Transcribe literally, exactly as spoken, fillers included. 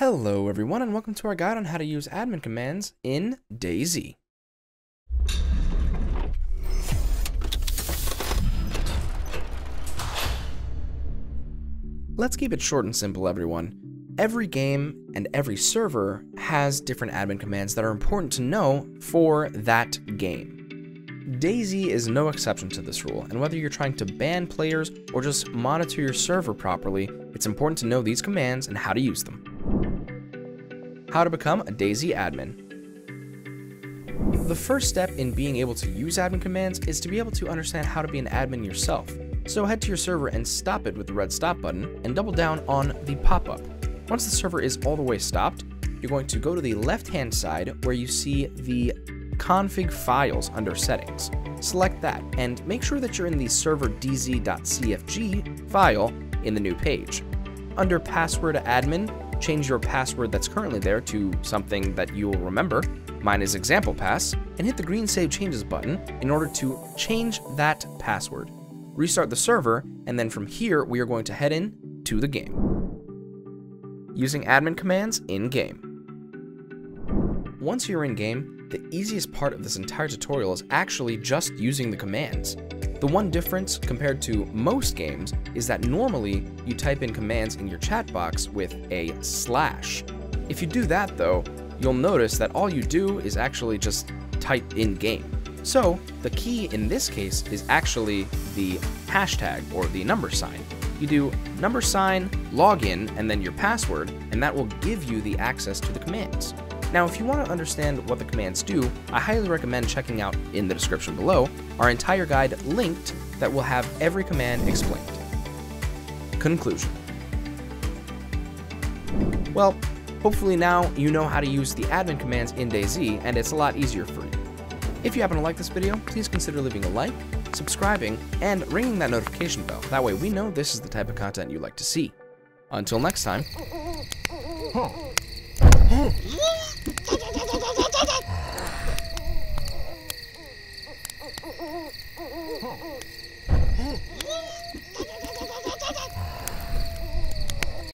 Hello everyone, and welcome to our guide on how to use admin commands in DayZ. Let's keep it short and simple, everyone. Every game and every server has different admin commands that are important to know for that game. DayZ is no exception to this rule, and whether you're trying to ban players or just monitor your server properly, it's important to know these commands and how to use them. How to become a DayZ admin. The first step in being able to use admin commands is to be able to understand how to be an admin yourself. So head to your server and stop it with the red stop button and double down on the pop-up. Once the server is all the way stopped, you're going to go to the left-hand side where you see the config files under settings. Select that and make sure that you're in the server dz.cfg file in the new page. Under password admin, change your password that's currently there to something that you'll remember. Mine is example pass, and hit the green save changes button in order to change that password. Restart the server, and then from here we are going to head in to the game. Using admin commands in game. Once you're in game, the easiest part of this entire tutorial is actually just using the commands. The one difference compared to most games is that normally you type in commands in your chat box with a slash. If you do that though, you'll notice that all you do is actually just type in game. So the key in this case is actually the hashtag or the number sign. You do number sign, login, and then your password, and that will give you the access to the commands. Now, if you want to understand what the commands do, I highly recommend checking out, in the description below, our entire guide linked that will have every command explained. Conclusion. Well, hopefully now you know how to use the admin commands in DayZ, and it's a lot easier for you. If you happen to like this video, please consider leaving a like, subscribing, and ringing that notification bell. That way we know this is the type of content you like to see. Until next time. Huh. Huh. Oh.